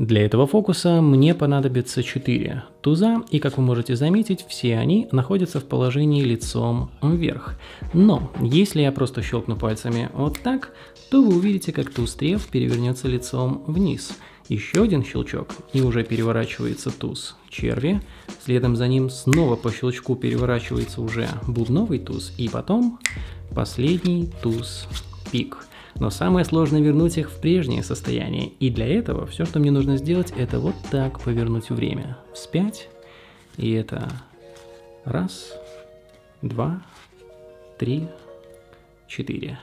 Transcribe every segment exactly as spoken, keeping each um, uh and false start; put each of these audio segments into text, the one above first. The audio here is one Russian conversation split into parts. Для этого фокуса мне понадобится четыре туза, и как вы можете заметить, все они находятся в положении лицом вверх. Но если я просто щелкну пальцами вот так, то вы увидите, как туз треф перевернется лицом вниз. Еще один щелчок, и уже переворачивается туз черви, следом за ним снова по щелчку переворачивается уже бубновый туз, и потом последний туз пик. Но самое сложное вернуть их в прежнее состояние, и для этого все, что мне нужно сделать, это вот так повернуть время вспять, и это раз, два, три, четыре.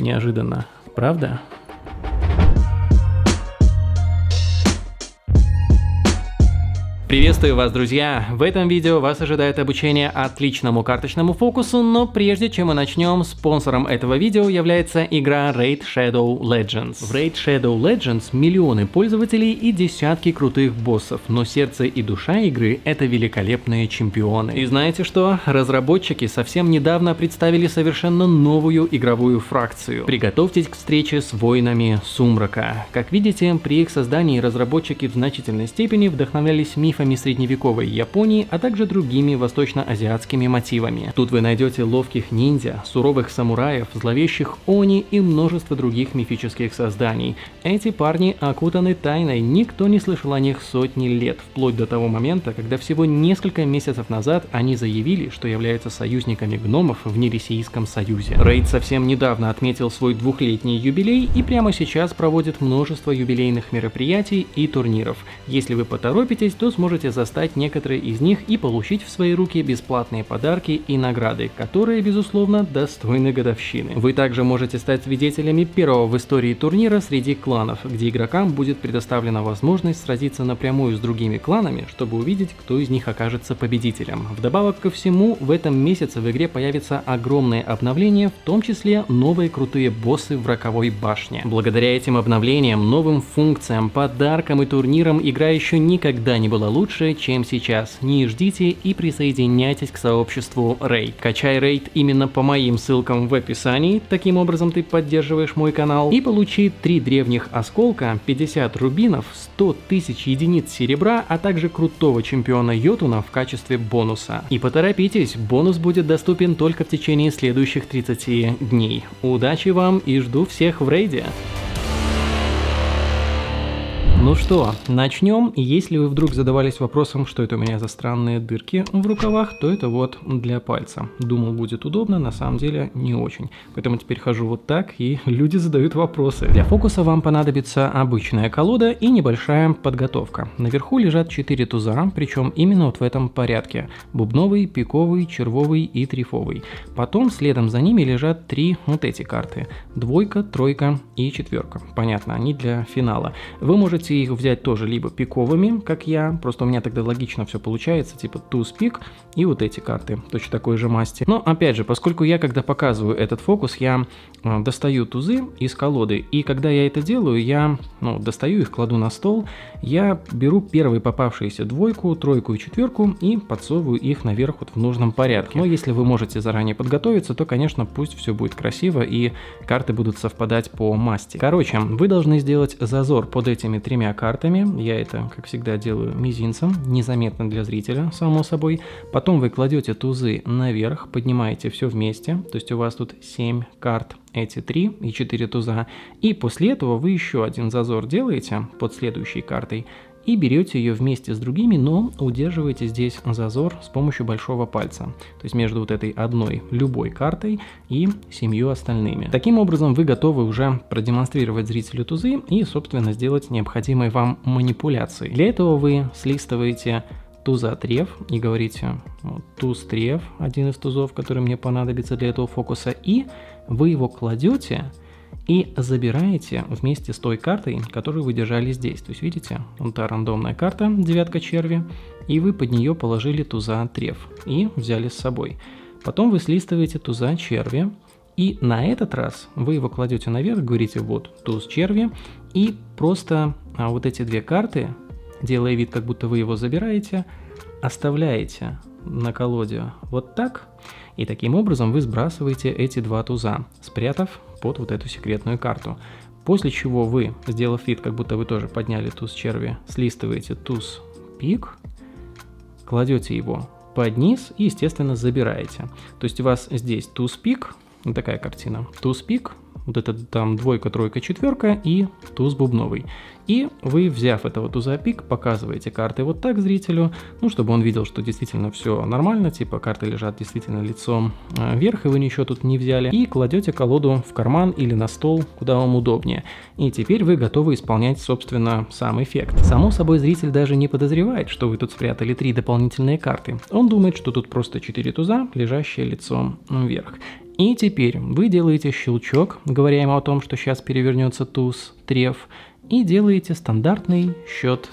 Неожиданно, правда? Приветствую вас, друзья! В этом видео вас ожидает обучение отличному карточному фокусу, но прежде чем мы начнем, спонсором этого видео является игра Raid: Shadow Legends. В Raid: Shadow Legends миллионы пользователей и десятки крутых боссов, но сердце и душа игры — это великолепные чемпионы. И знаете что? Разработчики совсем недавно представили совершенно новую игровую фракцию. Приготовьтесь к встрече с воинами Сумрака. Как видите, при их создании разработчики в значительной степени вдохновлялись мифами средневековой Японии, а также другими восточно-азиатскими мотивами. Тут вы найдете ловких ниндзя, суровых самураев, зловещих они и множество других мифических созданий. Эти парни окутаны тайной, никто не слышал о них сотни лет, вплоть до того момента, когда всего несколько месяцев назад они заявили, что являются союзниками гномов в Нерисийском союзе. Рейд совсем недавно отметил свой двухлетний юбилей и прямо сейчас проводит множество юбилейных мероприятий и турниров. Если вы поторопитесь, то сможете можете застать некоторые из них и получить в свои руки бесплатные подарки и награды, которые, безусловно, достойны годовщины. Вы также можете стать свидетелями первого в истории турнира среди кланов, где игрокам будет предоставлена возможность сразиться напрямую с другими кланами, чтобы увидеть, кто из них окажется победителем. Вдобавок ко всему, в этом месяце в игре появятся огромные обновления, в том числе новые крутые боссы в Роковой башне. Благодаря этим обновлениям, новым функциям, подаркам и турнирам игра еще никогда не была лучше. лучше, чем сейчас. Не ждите и присоединяйтесь к сообществу Raid. Качай Raid именно по моим ссылкам в описании, таким образом ты поддерживаешь мой канал, и получи три древних осколка, пятьдесят рубинов, сто тысяч единиц серебра, а также крутого чемпиона Йотуна в качестве бонуса. И поторопитесь, бонус будет доступен только в течение следующих тридцати дней. Удачи вам и жду всех в рейде! Ну что, начнем. Если вы вдруг задавались вопросом, что это у меня за странные дырки в рукавах, то это вот для пальца. Думал, будет удобно, на самом деле не очень. Поэтому теперь хожу вот так, и люди задают вопросы. Для фокуса вам понадобится обычная колода и небольшая подготовка. Наверху лежат четыре туза, причем именно вот в этом порядке. Бубновый, пиковый, червовый и трефовый. Потом следом за ними лежат три вот эти карты. Двойка, тройка и четверка. Понятно, они для финала. Вы можете их взять тоже либо пиковыми, как я, просто у меня тогда логично все получается, типа туз пик и вот эти карты точно такой же масти. Но опять же, поскольку я, когда показываю этот фокус, я э, достаю тузы из колоды, и когда я это делаю, я ну, достаю их, кладу на стол, я беру первые попавшиеся двойку, тройку и четверку и подсовываю их наверх вот в нужном порядке. Но если вы можете заранее подготовиться, то, конечно, пусть все будет красиво и карты будут совпадать по масти. Короче, вы должны сделать зазор под этими тремя картами, я это, как всегда, делаю мизинцем, незаметно для зрителя, само собой. Потом вы кладете тузы наверх, поднимаете все вместе, то есть у вас тут семь карт, эти три и четыре туза, и после этого вы еще один зазор делаете под следующей картой и берете ее вместе с другими, но удерживаете здесь зазор с помощью большого пальца, то есть между вот этой одной любой картой и семью остальными. Таким образом вы готовы уже продемонстрировать зрителю тузы и, собственно, сделать необходимые вам манипуляции. Для этого вы слистываете туза треф и говорите туз треф, один из тузов, который мне понадобится для этого фокуса, и вы его кладете и забираете вместе с той картой, которую вы держали здесь. То есть, видите, вот та рандомная карта, девятка черви, и вы под нее положили туза треф и взяли с собой. Потом вы слистываете туза черви, и на этот раз вы его кладете наверх, говорите вот туз черви, и просто а, вот эти две карты, делая вид, как будто вы его забираете, оставляете на колоде вот так, и таким образом вы сбрасываете эти два туза, спрятав под вот эту секретную карту. После чего вы, сделав вид, как будто вы тоже подняли туз черви, слистываете туз пик, кладете его под низ и, естественно, забираете. То есть у вас здесь туз пик, вот такая картина, туз пик, вот это там двойка, тройка, четверка и туз бубновый. И вы, взяв этого туза пик, показываете карты вот так зрителю, ну, чтобы он видел, что действительно все нормально, типа карты лежат действительно лицом вверх, и вы ничего тут не взяли, и кладете колоду в карман или на стол, куда вам удобнее. И теперь вы готовы исполнять, собственно, сам эффект. Само собой, зритель даже не подозревает, что вы тут спрятали три дополнительные карты. Он думает, что тут просто четыре туза, лежащие лицом вверх. И теперь вы делаете щелчок, говоря ему о том, что сейчас перевернется туз, треф, и делаете стандартный счет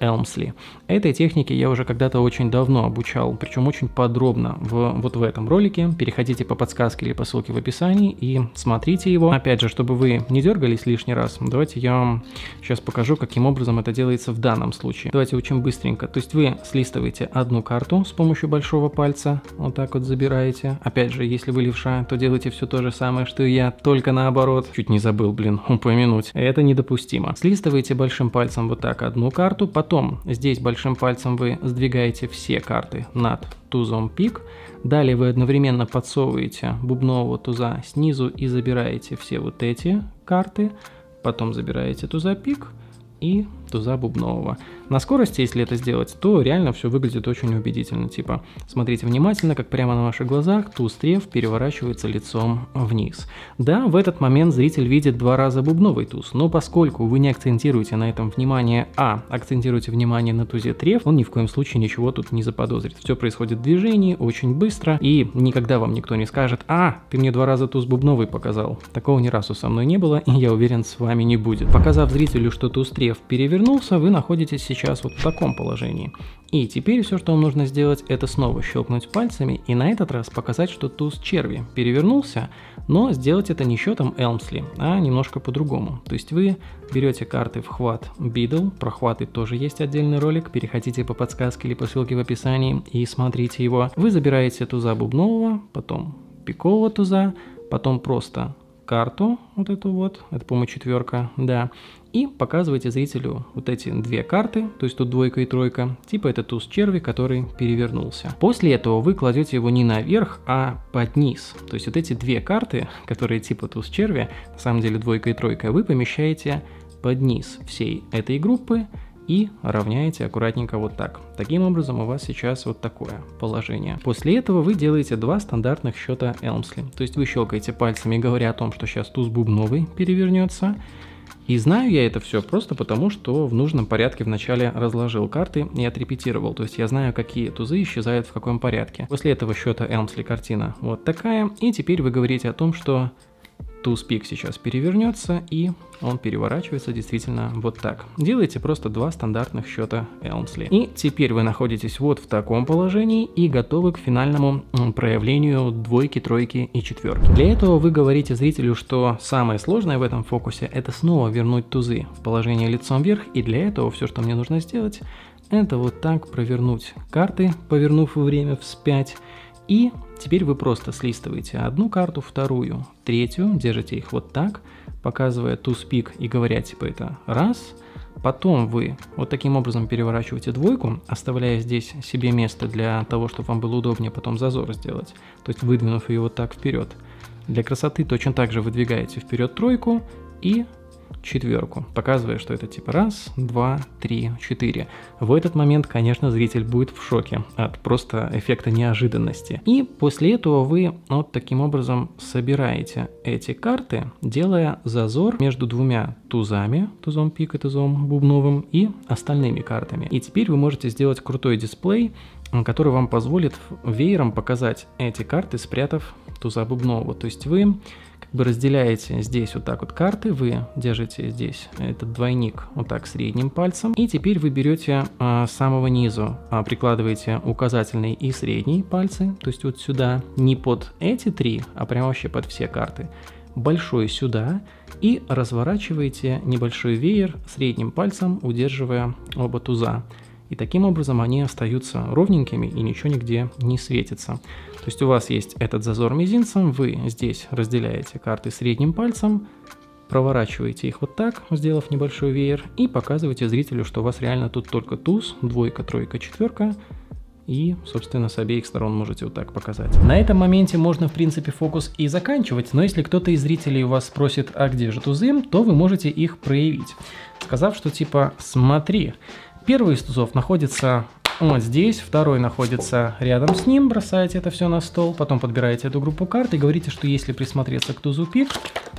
Элмсли. Этой технике я уже когда-то очень давно обучал, причем очень подробно в, вот в этом ролике. Переходите по подсказке или по ссылке в описании и смотрите его. Опять же, чтобы вы не дергались лишний раз, давайте я вам сейчас покажу, каким образом это делается в данном случае. Давайте очень быстренько. То есть вы слистываете одну карту с помощью большого пальца, вот так вот забираете. Опять же, если вы левша, то делайте все то же самое, что и я, только наоборот. Чуть не забыл, блин, упомянуть. Это недопустимо. Слистываете большим пальцем вот так одну карту, потом Потом здесь большим пальцем вы сдвигаете все карты над тузом пик. Далее вы одновременно подсовываете бубнового туза снизу и забираете все вот эти карты. Потом забираете туза пик и туза бубнового. На скорости, если это сделать, то реально все выглядит очень убедительно. Типа, смотрите внимательно, как прямо на ваших глазах туз треф переворачивается лицом вниз. Да, в этот момент зритель видит два раза бубновый туз, но поскольку вы не акцентируете на этом внимание, а акцентируете внимание на тузе треф, он ни в коем случае ничего тут не заподозрит. Все происходит в движении, очень быстро, и никогда вам никто не скажет: «А, ты мне два раза туз бубновый показал». Такого ни разу со мной не было, и я уверен, с вами не будет. Показав зрителю, что туз треф перевернулся, вы находитесь сейчас Сейчас вот в таком положении. И теперь все, что вам нужно сделать, это снова щелкнуть пальцами и на этот раз показать, что туз черви перевернулся, но сделать это не счетом Элмсли, а немножко по-другому. То есть вы берете карты в хват бидл, про хваты тоже есть отдельный ролик, переходите по подсказке или по ссылке в описании и смотрите его. Вы забираете туза бубнового, потом пикового туза, потом просто карту, вот эту вот, это, по-моему, четверка, да, и показываете зрителю вот эти две карты, то есть тут двойка и тройка, типа это туз черви, который перевернулся. После этого вы кладете его не наверх, а под низ, то есть вот эти две карты, которые типа туз черви, на самом деле двойка и тройка, вы помещаете под низ всей этой группы и равняете аккуратненько вот так. Таким образом у вас сейчас вот такое положение. После этого вы делаете два стандартных счета Элмсли, то есть вы щелкаете пальцами, говоря о том, что сейчас туз бубновый перевернется. И знаю я это все просто потому, что в нужном порядке вначале разложил карты и отрепетировал. То есть я знаю, какие тузы исчезают в каком порядке. После этого счета Элмсли картина вот такая. И теперь вы говорите о том, что туз пик сейчас перевернется, и он переворачивается действительно вот так. Делайте просто два стандартных счета Элмсли. И теперь вы находитесь вот в таком положении и готовы к финальному проявлению двойки, тройки и четверки. Для этого вы говорите зрителю, что самое сложное в этом фокусе — это снова вернуть тузы в положение лицом вверх, и для этого все, что мне нужно сделать, это вот так провернуть карты, повернув время вспять. И теперь вы просто слистываете одну карту, вторую, третью, держите их вот так, показывая туз пик и говоря типа это раз. Потом вы вот таким образом переворачиваете двойку, оставляя здесь себе место для того, чтобы вам было удобнее потом зазор сделать, то есть выдвинув ее вот так вперед. Для красоты точно так же выдвигаете вперед тройку и четверку, показывая, что это типа раз, два, три, четыре. В этот момент, конечно, зритель будет в шоке от просто эффекта неожиданности. И после этого вы вот таким образом собираете эти карты, делая зазор между двумя тузами, тузом пик и тузом бубновым, и остальными картами. И теперь вы можете сделать крутой дисплей, который вам позволит веером показать эти карты, спрятав туза бубнового. То есть вы как бы разделяете здесь вот так вот карты, вы держите здесь этот двойник вот так средним пальцем, и теперь вы берете а, с самого низу, а, прикладываете указательный и средний пальцы, то есть вот сюда, не под эти три, а прям вообще под все карты, большой сюда, и разворачиваете небольшой веер средним пальцем, удерживая оба туза. И таким образом они остаются ровненькими и ничего нигде не светится. То есть у вас есть этот зазор мизинцем, вы здесь разделяете карты средним пальцем, проворачиваете их вот так, сделав небольшой веер, и показываете зрителю, что у вас реально тут только туз, двойка, тройка, четверка, и, собственно, с обеих сторон можете вот так показать. На этом моменте можно, в принципе, фокус и заканчивать, но если кто-то из зрителей у вас спросит, а где же тузы, то вы можете их проявить, сказав, что типа «смотри». Первый из тузов находится вот здесь, второй находится рядом с ним, бросаете это все на стол, потом подбираете эту группу карт и говорите, что если присмотреться к тузу пик,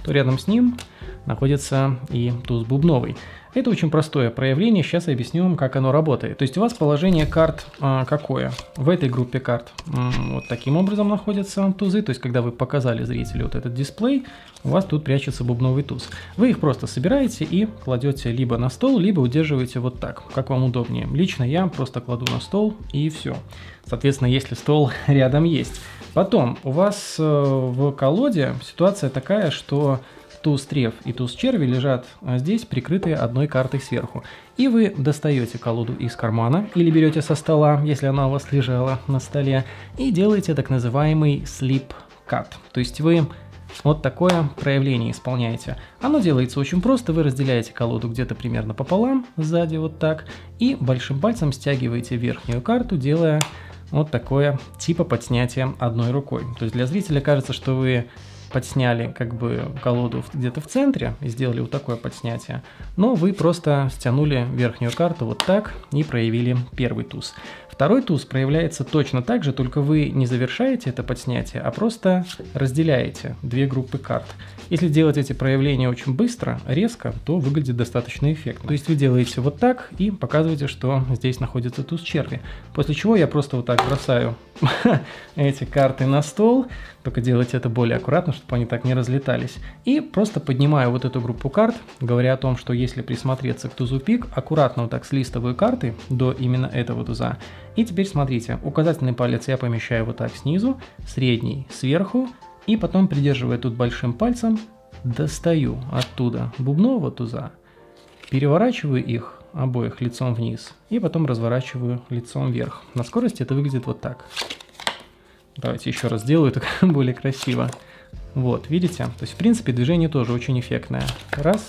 то рядом с ним находится и туз бубновый. Это очень простое проявление, сейчас я объясню вам, как оно работает. То есть у вас положение карт а, какое? В этой группе карт м-м, вот таким образом находятся тузы, то есть когда вы показали зрителю вот этот дисплей, у вас тут прячется бубновый туз. Вы их просто собираете и кладете либо на стол, либо удерживаете вот так, как вам удобнее. Лично я просто кладу на стол и все. Соответственно, если стол рядом есть. Потом у вас э, в колоде ситуация такая, что... туз треф и туз черви лежат здесь, прикрытые одной картой сверху. И вы достаете колоду из кармана или берете со стола, если она у вас лежала на столе, и делаете так называемый слип-кат. То есть вы вот такое проявление исполняете. Оно делается очень просто. Вы разделяете колоду где-то примерно пополам, сзади вот так, и большим пальцем стягиваете верхнюю карту, делая вот такое типа подснятие одной рукой. То есть для зрителя кажется, что вы... подсняли как бы колоду где-то в центре и сделали вот такое подснятие, но вы просто стянули верхнюю карту вот так и проявили первый туз. Второй туз проявляется точно так же, только вы не завершаете это подснятие, а просто разделяете две группы карт. Если делать эти проявления очень быстро, резко, то выглядит достаточно эффектно. То есть вы делаете вот так и показываете, что здесь находится туз черви. После чего я просто вот так бросаю эти карты на стол, только делайте это более аккуратно, чтобы они так не разлетались. И просто поднимаю вот эту группу карт, говоря о том, что если присмотреться к тузу пик, аккуратно вот так слистываю карты до именно этого туза. И теперь смотрите, указательный палец я помещаю вот так снизу, средний сверху, и потом, придерживая тут большим пальцем, достаю оттуда бубнового туза, переворачиваю их обоих лицом вниз и потом разворачиваю лицом вверх. На скорости это выглядит вот так. Давайте еще раз сделаю, так более красиво. Вот, видите? То есть, в принципе, движение тоже очень эффектное. Раз...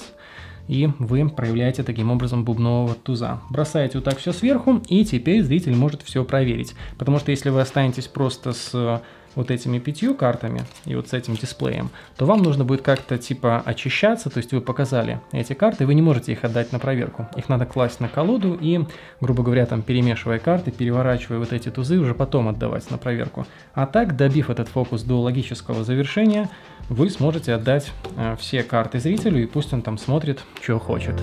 и вы проявляете таким образом бубнового туза. Бросаете вот так все сверху, и теперь зритель может все проверить. Потому что если вы останетесь просто с вот этими пятью картами и вот с этим дисплеем, то вам нужно будет как-то типа очищаться, то есть вы показали эти карты, вы не можете их отдать на проверку. Их надо класть на колоду и, грубо говоря, там перемешивая карты, переворачивая вот эти тузы, уже потом отдавать на проверку. А так, добив этот фокус до логического завершения, вы сможете отдать э, все карты зрителю, и пусть он там смотрит, что хочет.